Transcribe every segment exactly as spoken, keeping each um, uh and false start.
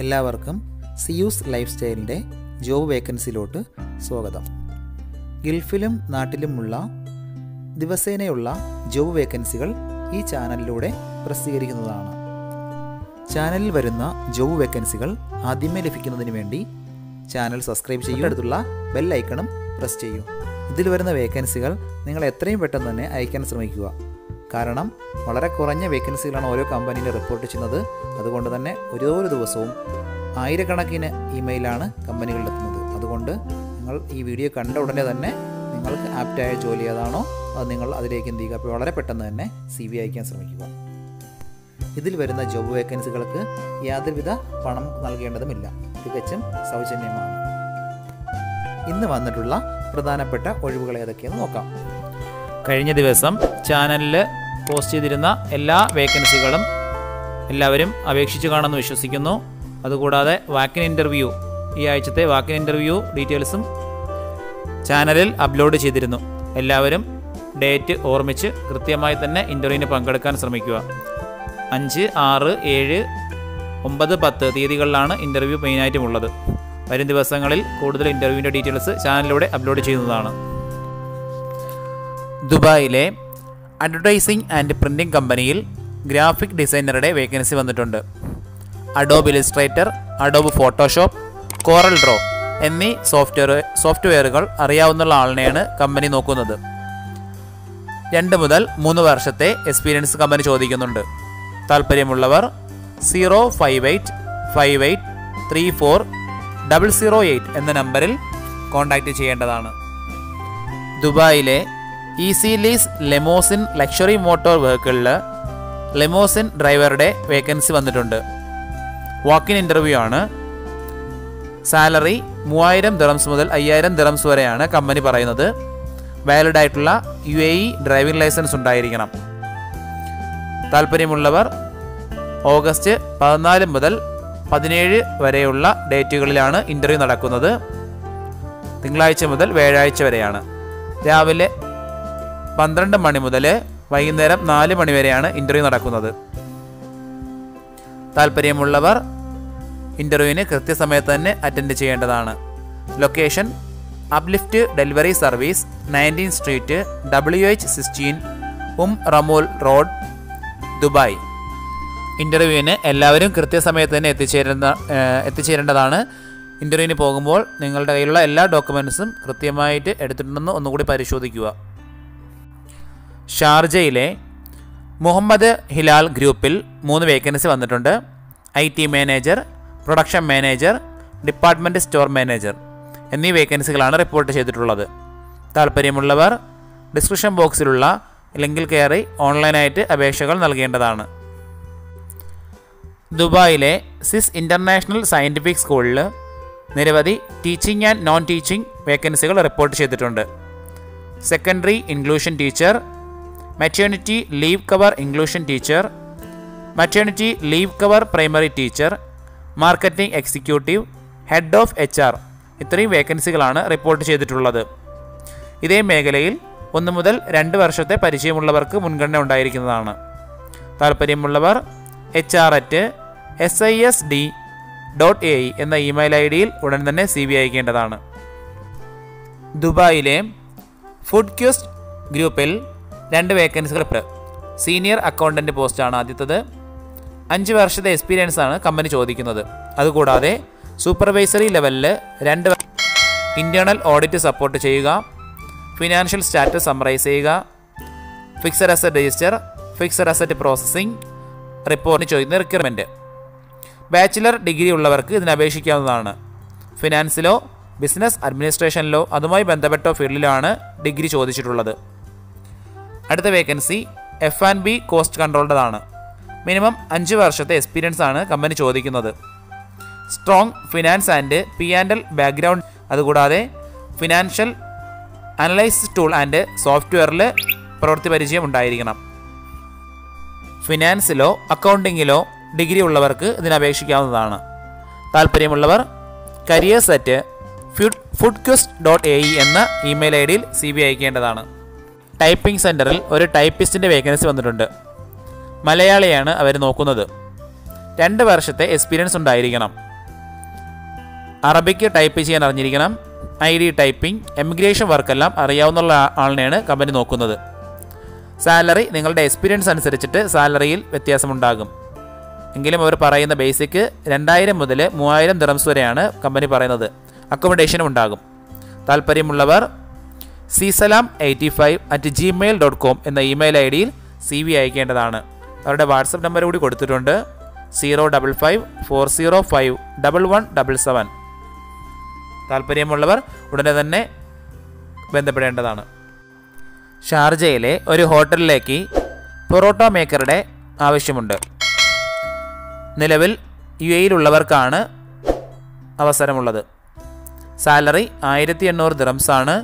എല്ലാവർക്കും Zeus life സ്റ്റൈലിൻ്റെ job വേക്കൻസിയിലോട്ട് സ്വാഗതം. ഗൾഫിലും നാട്ടിലുമുള്ള ദിവസേനയുള്ള ജോബ് വേക്കൻസികൾ ഈ ചാനലിലൂടെ പ്രസിദ്ധീകരിക്കുന്നതാണ്. ചാനലിൽ വരുന്ന ജോബ് വേക്കൻസികൾ ആദ്യമേ ലഭിക്കുന്നതിന് വേണ്ടി ചാനൽ സബ്സ്ക്രൈബ് ചെയ്യുക, അടുത്തുള്ള ബെൽ ഐക്കണും പ്രസ് ചെയ്യൂ. ഇതിൽ വരുന്ന വേക്കൻസികൾ നിങ്ങൾ എത്രയും പെട്ടെന്ന് തന്നെ അയക്കാൻ ശ്രമിക്കുക. കാരണം വളരെ കുറഞ്ഞ വേക്കൻസികളാണ് ഓരോ കമ്പനിയിൽ റിപ്പോർട്ട് ചെയ്യുന്നത്. അതുകൊണ്ട് തന്നെ ഓരോ ദിവസവും ആയിരക്കണക്കിന് ഇമെയിലാണ് കമ്പനികളിലെത്തുന്നത്. അതുകൊണ്ട് നിങ്ങൾ ഈ വീഡിയോ കണ്ട ഉടനെ തന്നെ നിങ്ങൾക്ക് ആപ്റ്റായ ജോലി ഏതാണോ അത് നിങ്ങൾ അതിലേക്ക് എന്ത് ചെയ്യുക, അപ്പോൾ വളരെ പെട്ടെന്ന് തന്നെ സി വി അയക്കാൻ ശ്രമിക്കുക. ഇതിൽ വരുന്ന ജോബ് വേക്കൻസികൾക്ക് യാതൊരുവിധ പണം നൽകേണ്ടതുമില്ല, തികച്ചും സൗജന്യമാണ്. ഇന്ന് വന്നിട്ടുള്ള പ്രധാനപ്പെട്ട ഒഴിവുകൾ ഏതൊക്കെയെന്ന് നോക്കാം. കഴിഞ്ഞ ദിവസം ചാനലിൽ പോസ്റ്റ് ചെയ്തിരുന്ന എല്ലാ വേക്കൻസികളും എല്ലാവരും അപേക്ഷിച്ചു കാണുമെന്ന് വിശ്വസിക്കുന്നു. അതുകൂടാതെ വാക്കിൻ ഇൻ്റർവ്യൂ, ഈ ആഴ്ചത്തെ വാക്കിൻ ഇൻ്റർവ്യൂ ഡീറ്റെയിൽസും ചാനലിൽ അപ്ലോഡ് ചെയ്തിരുന്നു. എല്ലാവരും ഡേറ്റ് ഓർമ്മിച്ച് കൃത്യമായി തന്നെ ഇൻ്റർവ്യൂവിന് പങ്കെടുക്കാൻ ശ്രമിക്കുക. അഞ്ച്, ആറ്, ഏഴ്, ഒമ്പത്, പത്ത് തീയതികളിലാണ് ഇൻ്റർവ്യൂ മെയിനായിട്ടും ഉള്ളത്. വരും ദിവസങ്ങളിൽ കൂടുതൽ ഇൻ്റർവ്യൂവിൻ്റെ ഡീറ്റെയിൽസ് ചാനലിലൂടെ അപ്ലോഡ് ചെയ്യുന്നതാണ്. ദുബായിലെ അഡ്വർടൈസിംഗ് ആൻഡ് പ്രിൻറ്റിംഗ് കമ്പനിയിൽ ഗ്രാഫിക് ഡിസൈനറുടെ വേക്കൻസി വന്നിട്ടുണ്ട്. Adobe Illustrator, Adobe Photoshop, Corel Draw എന്നീ സോഫ്റ്റ്വെയർ സോഫ്റ്റ്വെയറുകൾ അറിയാവുന്ന ആളിനെയാണ് കമ്പനി നോക്കുന്നത്. രണ്ട് മുതൽ മൂന്ന് വർഷത്തെ എക്സ്പീരിയൻസ് കമ്പനി ചോദിക്കുന്നുണ്ട്. താല്പര്യമുള്ളവർ zero five eight five eight three four double zero eight എന്ന നമ്പറിൽ കോൺടാക്റ്റ് ചെയ്യേണ്ടതാണ്. ദുബായിലെ easy lease limousine luxury motor വെഹിക്കിളിൽ ലെമോസിൻ ഡ്രൈവറുടെ വേക്കൻസി വന്നിട്ടുണ്ട്. വാക്കിൻ ഇൻ്റർവ്യൂ ആണ്. സാലറി മൂവായിരം ദിറംസ് മുതൽ അയ്യായിരം ദിറംസ് വരെയാണ് കമ്പനി പറയുന്നത്. വാലിഡ് ആയിട്ടുള്ള U A E driving licence ഉണ്ടായിരിക്കണം. താല്പര്യമുള്ളവർ ഓഗസ്റ്റ് പതിനാല് മുതൽ പതിനേഴ് വരെയുള്ള ഡേറ്റുകളിലാണ് ഇൻ്റർവ്യൂ നടക്കുന്നത്. തിങ്കളാഴ്ച മുതൽ വ്യാഴാഴ്ച വരെയാണ്. രാവിലെ പന്ത്രണ്ട് മണി മുതൽ വൈകുന്നേരം നാല് മണി വരെയാണ് ഇൻ്റർവ്യൂ നടക്കുന്നത്. താല്പര്യമുള്ളവർ ഇൻ്റർവ്യൂവിന് കൃത്യസമയത്ത് തന്നെ അറ്റൻഡ് ചെയ്യേണ്ടതാണ്. Location uplift delivery service, nineteen street, W H sixteen, Umm Ramool road, Dubai. ഇൻ്റർവ്യൂവിന് എല്ലാവരും കൃത്യസമയത്ത് തന്നെ എത്തിച്ചേരുന്ന എത്തിച്ചേരേണ്ടതാണ്. ഇൻ്റർവ്യൂവിന് പോകുമ്പോൾ നിങ്ങളുടെ കയ്യിലുള്ള എല്ലാ ഡോക്യുമെൻറ്റ്സും കൃത്യമായിട്ട് എടുത്തിട്ടുണ്ടെന്ന് ഒന്നുകൂടി പരിശോധിക്കുക. ഷാർജയിലെ മുഹമ്മദ് ഹിലാൽ ഗ്രൂപ്പിൽ മൂന്ന് വേക്കൻസി വന്നിട്ടുണ്ട്. I T manager, production manager, department store manager എന്നീ വേക്കൻസികളാണ് റിപ്പോർട്ട് ചെയ്തിട്ടുള്ളത്. താല്പര്യമുള്ളവർ ഡിസ്ക്രിപ്ഷൻ ബോക്സിലുള്ള ലിങ്കിൽ കയറി ഓൺലൈനായിട്ട് അപേക്ഷകൾ നൽകേണ്ടതാണ്. ദുബായിലെ സിസ് ഇൻ്റർനാഷണൽ സയൻറ്റിഫിക് സ്കൂളിൽ നിരവധി ടീച്ചിങ് ആൻഡ് നോൺ ടീച്ചിങ് വേക്കൻസികൾ റിപ്പോർട്ട് ചെയ്തിട്ടുണ്ട്. Secondary inclusion teacher, maternity leave cover inclusion teacher, maternity leave cover primary teacher, marketing executive, head of H R, ഇത്രയും വേക്കൻസികളാണ് റിപ്പോർട്ട് ചെയ്തിട്ടുള്ളത്. ഇതേ മേഖലയിൽ ഒന്ന് മുതൽ രണ്ട് വർഷത്തെ പരിചയമുള്ളവർക്ക് മുൻഗണന ഉണ്ടായിരിക്കുന്നതാണ്. താല്പര്യമുള്ളവർ H R at S I S D dot A എന്ന ഇമെയിൽ ഐ ഡിയിൽ ഉടൻ തന്നെ സി വി അയക്കേണ്ടതാണ്. ദുബായിലെ ഫുഡ് ക്യൂസ്റ്റ് ഗ്രൂപ്പിൽ രണ്ട് വേക്കൻസികൾ. സീനിയർ അക്കൗണ്ടൻറ്റ് പോസ്റ്റാണ് ആദ്യത്തേത്. അഞ്ച് വർഷത്തെ എക്സ്പീരിയൻസ് ആണ് കമ്പനി ചോദിക്കുന്നത്. അതുകൂടാതെ സൂപ്പർവൈസറി ലെവലിൽ രണ്ട് ഇൻ്റേണൽ ഓഡിറ്റ് സപ്പോർട്ട് ചെയ്യുക, ഫിനാൻഷ്യൽ സ്റ്റാറ്റസ് സമ്മറൈസ് ചെയ്യുക, fixed asset register, fixed asset processing റിപ്പോർട്ടിന് ചോദിക്കുന്ന റിക്വയർമെൻറ്റ്. ബാച്ചിലർ ഡിഗ്രി ഉള്ളവർക്ക് ഇതിന് അപേക്ഷിക്കാവുന്നതാണ്. ഫിനാൻസിലോ ബിസിനസ് അഡ്മിനിസ്ട്രേഷനിലോ അതുമായി ബന്ധപ്പെട്ട ഫീൽഡിലാണ് ഡിഗ്രി ചോദിച്ചിട്ടുള്ളത്. അടുത്ത vacancy F and B cost കൺട്രോളുടേതാണ്. മിനിമം അഞ്ച് വർഷത്തെ എക്സ്പീരിയൻസ് ആണ് കമ്പനി ചോദിക്കുന്നത്. Strong finance and P and L background, അതുകൂടാതെ ഫിനാൻഷ്യൽ അനലൈസിസ് ടൂൾ ആൻഡ് സോഫ്റ്റ്വെയറിൽ പ്രവൃത്തി പരിചയം ഉണ്ടായിരിക്കണം. ഫിനാൻസിലോ അക്കൗണ്ടിങ്ങിലോ ഡിഗ്രി ഉള്ളവർക്ക് ഇതിനപേക്ഷിക്കാവുന്നതാണ്. താല്പര്യമുള്ളവർ careers at food quest dot A E എന്ന ഇമെയിൽ ഐ ഡിയിൽ സി ബി അയക്കേണ്ടതാണ്. ടൈപ്പിംഗ് സെൻറ്ററിൽ ഒരു ടൈപ്പിസ്റ്റിൻ്റെ വേക്കൻസി വന്നിട്ടുണ്ട്. മലയാളിയാണ് അവർ നോക്കുന്നത്. രണ്ട് വർഷത്തെ എക്സ്പീരിയൻസ് ഉണ്ടായിരിക്കണം. അറബിക്ക് ടൈപ്പ് ചെയ്യാൻ അറിഞ്ഞിരിക്കണം. ഐ ഡി ടൈപ്പിംഗ്, എമിഗ്രേഷൻ വർക്കെല്ലാം അറിയാവുന്ന ആളിനെയാണ് കമ്പനി നോക്കുന്നത്. സാലറി നിങ്ങളുടെ എക്സ്പീരിയൻസ് അനുസരിച്ചിട്ട് സാലറിയിൽ വ്യത്യാസമുണ്ടാകും. എങ്കിലും അവർ പറയുന്ന ബേസിക് രണ്ടായിരം മുതൽ മൂവായിരം ദിർഹംസ് വരെയാണ് കമ്പനി പറയുന്നത്. അക്കോമഡേഷനും ഉണ്ടാകും. താല്പര്യമുള്ളവർ സീസലാം eighty five at Gmail dot com എന്ന ഇമെയിൽ ഐ ഡിയിൽ സി വി അയക്കേണ്ടതാണ്. അവരുടെ വാട്സപ്പ് നമ്പർ കൂടി കൊടുത്തിട്ടുണ്ട്, zero double five four zero five double one double seven. താല്പര്യമുള്ളവർ ഉടനെ തന്നെ ബന്ധപ്പെടേണ്ടതാണ്. ഷാർജയിലെ ഒരു ഹോട്ടലിലേക്ക് പൊറോട്ട മേക്കറുടെ ആവശ്യമുണ്ട്. നിലവിൽ യു എയിലുള്ളവർക്കാണ് അവസരമുള്ളത്. സാലറി ആയിരത്തി എണ്ണൂറ് ദിർഹംസാണ്.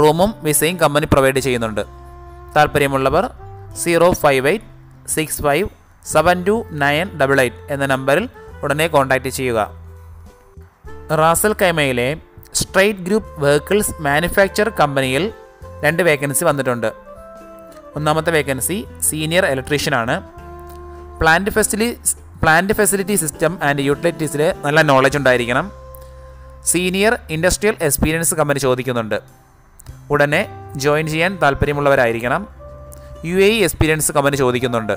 റൂമും വിസയും കമ്പനി പ്രൊവൈഡ് ചെയ്യുന്നുണ്ട്. താല്പര്യമുള്ളവർ zero five eight six five seven two nine double eight എന്ന നമ്പറിൽ ഉടനെ കോൺടാക്റ്റ് ചെയ്യുക. റാസൽ കൈമയിലെ സ്ട്രെയ്റ്റ് ഗ്രൂപ്പ് വെഹിക്കിൾസ് മാനുഫാക്ചർ കമ്പനിയിൽ രണ്ട് വേക്കൻസി വന്നിട്ടുണ്ട്. ഒന്നാമത്തെ വേക്കൻസി സീനിയർ ഇലക്ട്രീഷ്യനാണ്. Plant facility plant facility system and യൂട്ടിലിറ്റീസിൽ നല്ല നോളജ് ഉണ്ടായിരിക്കണം. സീനിയർ ഇൻഡസ്ട്രിയൽ എക്സ്പീരിയൻസ് കമ്പനി ചോദിക്കുന്നുണ്ട്. ഉടനെ ജോയിൻ ചെയ്യാൻ താല്പര്യമുള്ളവരായിരിക്കണം. U A E experience company ചോദിക്കുന്നുണ്ട്.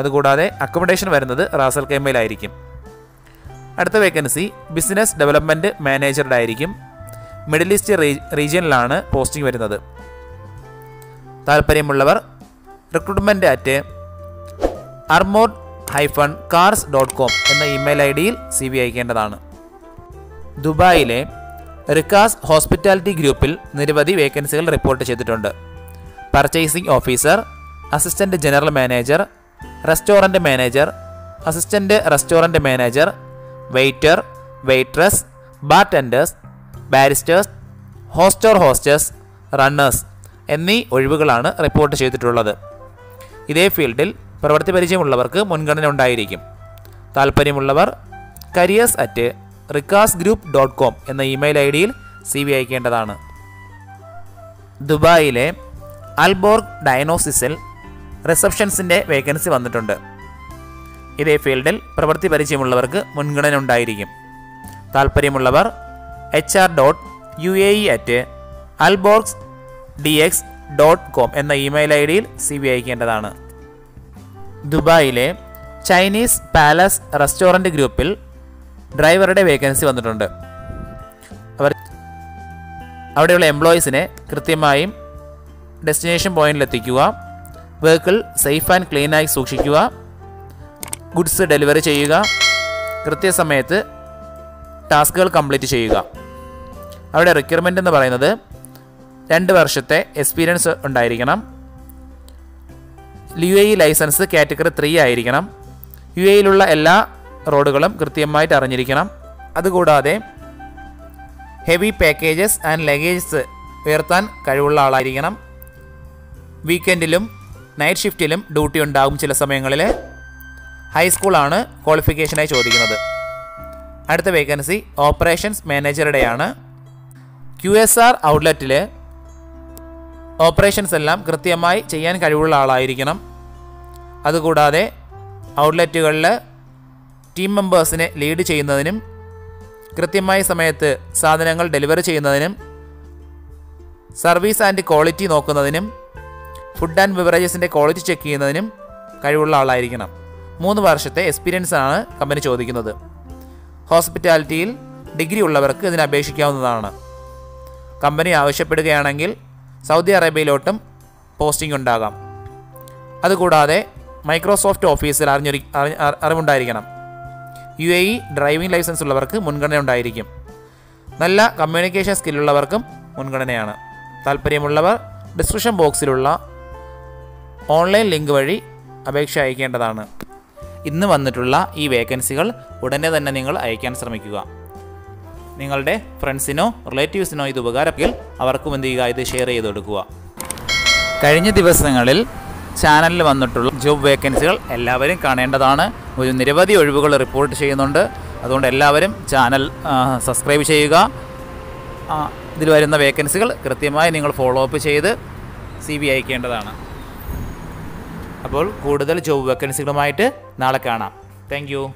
അതുകൂടാതെ അക്കോമഡേഷൻ വരുന്നത് റാസൽ കൈമയിലായിരിക്കും. അടുത്ത വേക്കൻസി ബിസിനസ് ഡെവലപ്മെൻറ്റ് മാനേജറുടെ ആയിരിക്കും. മിഡിൽ ഈസ്റ്റ് റീജിയനിലാണ് പോസ്റ്റിംഗ് വരുന്നത്. താല്പര്യമുള്ളവർ recruitment at armoured hyphen cars dot com എന്ന ഇമെയിൽ ഐ ഡിയിൽ സി വി അയക്കേണ്ടതാണ്. ദുബായിലെ റിക്കാസ് ഹോസ്പിറ്റാലിറ്റി ഗ്രൂപ്പിൽ നിരവധി വേക്കൻസികൾ റിപ്പോർട്ട് ചെയ്തിട്ടുണ്ട്. Purchasing officer, assistant general manager, restaurant manager, assistant restaurant manager, waiter, waitress, bartenders, baristas, hoster hosters, runners എന്നീ ഒഴിവുകളാണ് റിപ്പോർട്ട് ചെയ്തിട്ടുള്ളത്. ഇതേ ഫീൽഡിൽ പ്രവൃത്തി പരിചയമുള്ളവർക്ക് മുൻഗണന ഉണ്ടായിരിക്കും. താല്പര്യമുള്ളവർ careers at Rikas group dot com എന്ന ഇമെയിൽ ഐ ഡിയിൽ സി വി അയക്കേണ്ടതാണ്. ദുബായിലെ അൽബോർഗ് ഡയഗ്നോസിസിൽ റിസപ്ഷൻസിൻ്റെ വേക്കൻസി വന്നിട്ടുണ്ട്. ഇതേ ഫീൽഡിൽ പ്രവൃത്തി പരിചയമുള്ളവർക്ക് മുൻഗണന ഉണ്ടായിരിക്കും. താല്പര്യമുള്ളവർ H R dot U A E at Alborgs D X dot com എന്ന ഇമെയിൽ ഐ ഡിയിൽ സി വി അയക്കേണ്ടതാണ്. ദുബായിലെ ചൈനീസ് പാലസ് റെസ്റ്റോറൻറ്റ് ഗ്രൂപ്പിൽ ഡ്രൈവറുടെ വേക്കൻസി വന്നിട്ടുണ്ട്. അവർ അവിടെയുള്ള എംപ്ലോയീസിനെ കൃത്യമായും ഡെസ്റ്റിനേഷൻ പോയിന്റിലെത്തിക്കുക, വെഹിക്കിൾ സേഫ് ആൻഡ് ക്ലീനായി സൂക്ഷിക്കുക, ഗുഡ്സ് ഡെലിവറി ചെയ്യുക, കൃത്യസമയത്ത് ടാസ്കുകൾ കംപ്ലീറ്റ് ചെയ്യുക. അവിടെ റിക്വയർമെൻ്റ് എന്ന് പറയുന്നത് രണ്ട് വർഷത്തെ എക്സ്പീരിയൻസ് ഉണ്ടായിരിക്കണം. U A E licence category three ആയിരിക്കണം. യു എ ഇയിലുള്ള എല്ലാ റോഡുകളും കൃത്യമായിട്ട് അറിഞ്ഞിരിക്കണം. അതുകൂടാതെ ഹെവി പാക്കേജസ് ആൻഡ് ലഗേജസ് ഉയർത്താൻ കഴിവുള്ള ആളായിരിക്കണം. വീക്കെൻഡിലും നൈറ്റ് ഷിഫ്റ്റിലും ഡ്യൂട്ടി ഉണ്ടാകും. ചില സമയങ്ങളിൽ ഹൈസ്കൂളാണ് ക്വാളിഫിക്കേഷനായി ചോദിക്കുന്നത്. അടുത്ത വേക്കൻസി ഓപ്പറേഷൻസ് മാനേജറുടെയാണ്. ക്യു എസ് ആർ ഔട്ട്ലെറ്റിൽ ഓപ്പറേഷൻസ് എല്ലാം കൃത്യമായി ചെയ്യാൻ കഴിവുള്ള ആളായിരിക്കണം. അതുകൂടാതെ ഔട്ട്ലെറ്റുകളിൽ ടീം മെമ്പേഴ്സിനെ ലീഡ് ചെയ്യുന്നതിനും കൃത്യമായ സമയത്ത് സാധനങ്ങൾ ഡെലിവറി ചെയ്യുന്നതിനും സർവീസ് ആൻഡ് ക്വാളിറ്റി നോക്കുന്നതിനും ഫുഡ് ആൻഡ് ബിവറേജസിൻ്റെ ക്വാളിറ്റി ചെക്ക് ചെയ്യുന്നതിനും കഴിവുള്ള ആളായിരിക്കണം. മൂന്ന് വർഷത്തെ എക്സ്പീരിയൻസ് ആണ് കമ്പനി ചോദിക്കുന്നത്. ഹോസ്പിറ്റാലിറ്റിയിൽ ഡിഗ്രി ഉള്ളവർക്ക് ഇതിന് അപേക്ഷിക്കാവുന്നതാണ്. കമ്പനി ആവശ്യപ്പെടുകയാണെങ്കിൽ സൗദി അറേബ്യയിലോട്ടും പോസ്റ്റിംഗ് ഉണ്ടാകാം. അതുകൂടാതെ മൈക്രോസോഫ്റ്റ് ഓഫീസിൽ അറിഞ്ഞൊരു അറിവുണ്ടായിരിക്കണം. U A E driving licence ഉള്ളവർക്ക് മുൻഗണന ഉണ്ടായിരിക്കും. നല്ല കമ്മ്യൂണിക്കേഷൻ സ്കില്ലുള്ളവർക്കും മുൻഗണനയാണ്. താല്പര്യമുള്ളവർ ഡിസ്ക്രിപ്ഷൻ ബോക്സിലുള്ള ഓൺലൈൻ ലിങ്ക് വഴി അപേക്ഷ അയക്കേണ്ടതാണ്. ഇന്ന് വന്നിട്ടുള്ള ഈ വേക്കൻസികൾ ഉടനെ തന്നെ നിങ്ങൾ അയക്കാൻ ശ്രമിക്കുക. നിങ്ങളുടെ ഫ്രണ്ട്സിനോ റിലേറ്റീവ്സിനോ ഇത് ഉപകാരപ്പെങ്കിൽ അവർക്കും എന്ത് ചെയ്യുക, ഇത് ഷെയർ ചെയ്ത് കൊടുക്കുക. കഴിഞ്ഞ ദിവസങ്ങളിൽ ചാനലിൽ വന്നിട്ടുള്ള ജോബ് വേക്കൻസികൾ എല്ലാവരും കാണേണ്ടതാണ്. ഒരു നിരവധി ഒഴിവുകൾ റിപ്പോർട്ട് ചെയ്യുന്നുണ്ട്. അതുകൊണ്ട് എല്ലാവരും ചാനൽ സബ്സ്ക്രൈബ് ചെയ്യുക. ഇതിൽ വരുന്ന വേക്കൻസികൾ കൃത്യമായി നിങ്ങൾ ഫോളോ അപ്പ് ചെയ്ത് സി വി അയക്കേണ്ടതാണ്. അപ്പോൾ കൂടുതൽ ജോബ് വേക്കൻസികളുമായിട്ട് നാളെ കാണാം. Thank you.